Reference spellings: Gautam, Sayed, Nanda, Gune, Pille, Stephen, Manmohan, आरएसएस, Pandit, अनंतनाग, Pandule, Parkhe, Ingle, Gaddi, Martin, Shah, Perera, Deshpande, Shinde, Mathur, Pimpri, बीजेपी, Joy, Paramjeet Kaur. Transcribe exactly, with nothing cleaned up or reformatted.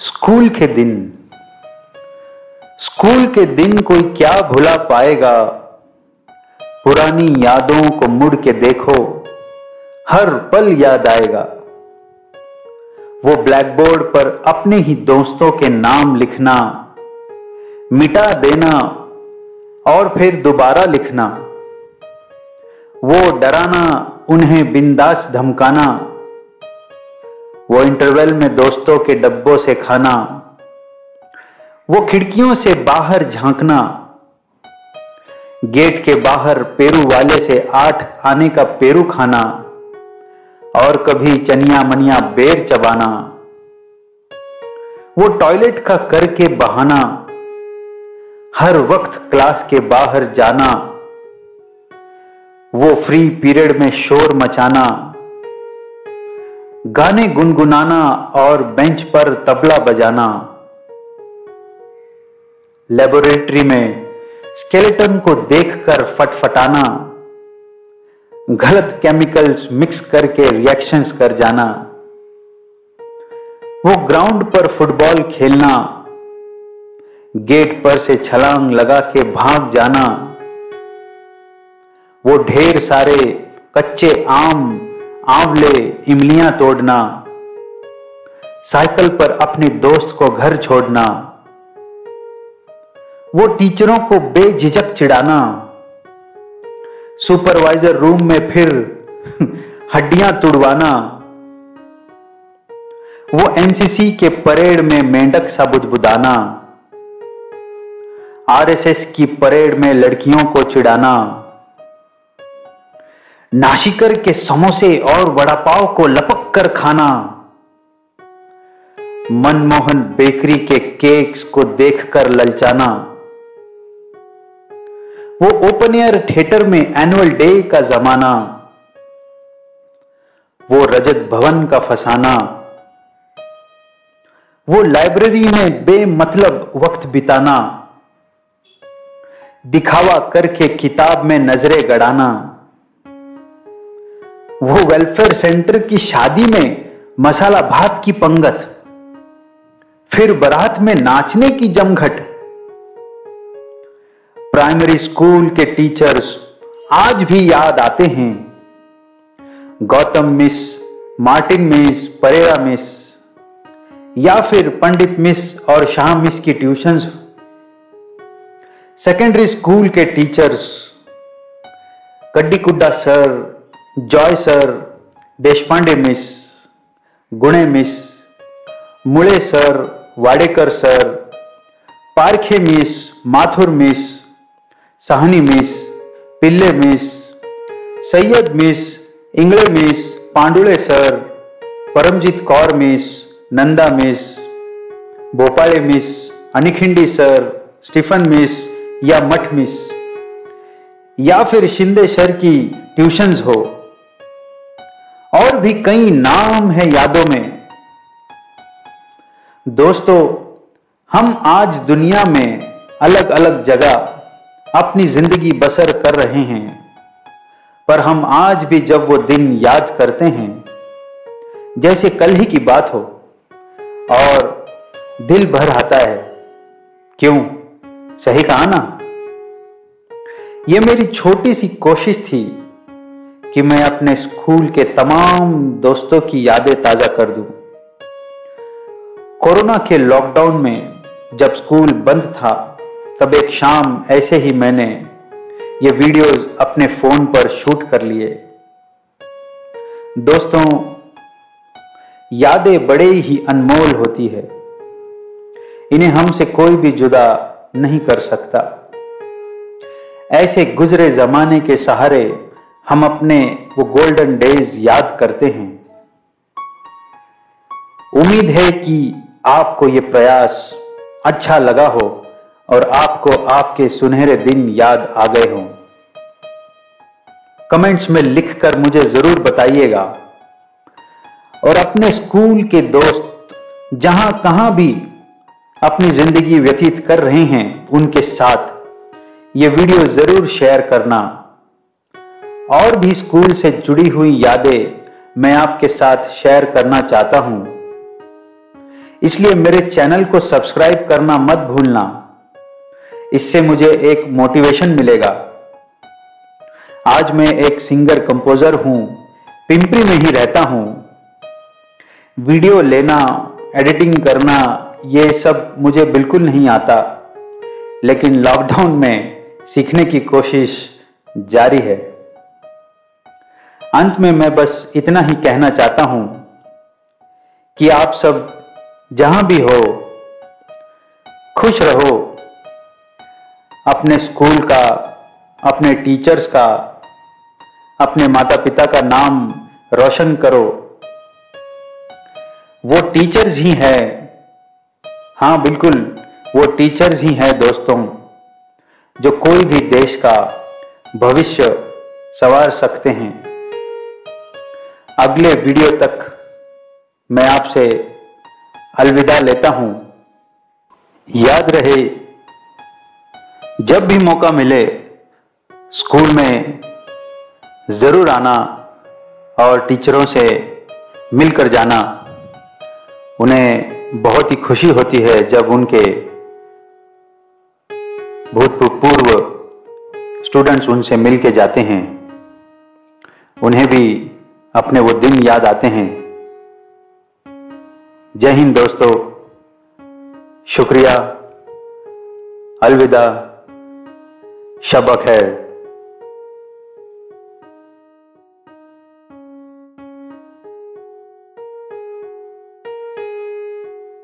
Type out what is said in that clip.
School के दिन, school के दिन कोई क्या भुला पाएगा। पुरानी यादों को मुड़ के देखो, हर पल याद आएगा। वो ब्लैकबोर्ड पर अपने ही दोस्तों के नाम लिखना, मिटा देना और फिर दोबारा लिखना। वो डराना, उन्हें बिंदास धमकाना, वो इंटरवल में दोस्तों के डब्बों से खाना, वो खिड़कियों से बाहर झांकना, गेट के बाहर पेरू वाले से आठ आने का पेरू खाना और कभी चनिया मनिया बेर चबाना। वो टॉयलेट का करके बहाना, हर वक्त क्लास के बाहर जाना, वो फ्री पीरियड में शोर मचाना, गाने गुनगुनाना और बेंच पर तबला बजाना। लेबोरेटरी में स्केलेटन को देखकर फटफटाना, गलत केमिकल्स मिक्स करके रिएक्शंस कर जाना। वो ग्राउंड पर फुटबॉल खेलना, गेट पर से छलांग लगा के भाग जाना। वो ढेर सारे कच्चे आम, आंवले, इमलियां तोड़ना, साइकिल पर अपने दोस्त को घर छोड़ना। वो टीचरों को बेझिझक चिढ़ाना, सुपरवाइजर रूम में फिर हड्डियां तुड़वाना। वो एनसीसी के परेड में मेंढक सा बुदबुदाना, आरएसएस की परेड में लड़कियों को चिढ़ाना, नाशिकर के समोसे और वड़ा पाव को लपक कर खाना, मनमोहन बेकरी के केक्स को देखकर ललचाना। वो ओपन एयर थिएटर में एनुअल डे का जमाना, वो रजत भवन का फसाना, वो लाइब्रेरी में बेमतलब वक्त बिताना, दिखावा करके किताब में नजरें गड़ाना, वो वेलफेयर सेंटर की शादी में मसाला भात की पंगत, फिर बारात में नाचने की जमघट। प्राइमरी स्कूल के टीचर्स आज भी याद आते हैं, Gautam miss, Martin miss, Perera miss या फिर पंडित मिस और शाह मिस की ट्यूशंस। सेकेंडरी स्कूल के teachers Gaddi Kudda sir, Joy sir, Deshpande miss, Gune miss, Mule sir, Wadekar sir, Parkhe miss, Mathur miss, Sahni miss, Pillai miss, Syed miss, Ingle miss, Pandule sir, Paramjit Kaur miss, Nanda miss, Bhopal miss, Anikhindi sir, Stephen miss या मठ मिस या फिर Shinde sir की ट्यूशंस हो। और भी कई नाम है यादों में। दोस्तों, हम आज दुनिया में अलग अलग जगह अपनी जिंदगी बसर कर रहे हैं, पर हम आज भी जब वो दिन याद करते हैं जैसे कल ही की बात हो, और दिल भर आता है। क्यों, सही कहा ना? ये मेरी छोटी सी कोशिश थी कि मैं अपने स्कूल के तमाम दोस्तों की यादें ताज़ा कर दूं। कोरोना के लॉकडाउन में जब स्कूल बंद था, तब एक शाम ऐसे ही मैंने ये वीडियोस अपने फ़ोन पर शूट कर लिए। दोस्तों, यादें बड़े ही अनमोल होती है, इन्हें हमसे कोई भी जुदा नहीं कर सकता। ऐसे गुजरे ज़माने के सहारे हम अपने वो गोल्डन डेज याद करते हैं। उम्मीद है कि आपको ये प्रयास अच्छा लगा हो और आपको आपके सुनहरे दिन याद आ गए हों। कमेंट्स में लिखकर मुझे जरूर बताइएगा। और अपने स्कूल के दोस्त जहां कहां भी अपनी जिंदगी व्यतीत कर रहे हैं, उनके साथ ये वीडियो जरूर शेयर करना। और भी स्कूल से जुड़ी हुई यादें मैं आपके साथ शेयर करना चाहता हूं। इसलिए मेरे चैनल को सब्सक्राइब करना मत भूलना, इससे मुझे एक मोटिवेशन मिलेगा। आज मैं एक सिंगर कंपोजर हूं, पिंपरी में ही रहता हूं। वीडियो लेना, एडिटिंग करना, ये सब मुझे बिल्कुल नहीं आता, लेकिन लॉकडाउन में सीखने की कोशिश जारी है। अंत में मैं बस इतना ही कहना चाहता हूं कि आप सब जहां भी हो खुश रहो, अपने स्कूल का, अपने टीचर्स का, अपने माता पिता का नाम रोशन करो। वो टीचर्स ही हैं, हाँ बिल्कुल वो टीचर्स ही हैं दोस्तों, जो कोई भी देश का भविष्य संवार सकते हैं। अगले वीडियो तक मैं आपसे अलविदा लेता हूं। याद रहे, जब भी मौका मिले स्कूल में जरूर आना और टीचरों से मिलकर जाना। उन्हें बहुत ही खुशी होती है जब उनके भूतपूर्व स्टूडेंट्स उनसे मिल के जाते हैं, उन्हें भी अपने वो दिन याद आते हैं। जय हिंद दोस्तों, शुक्रिया, अलविदा, शब खैर।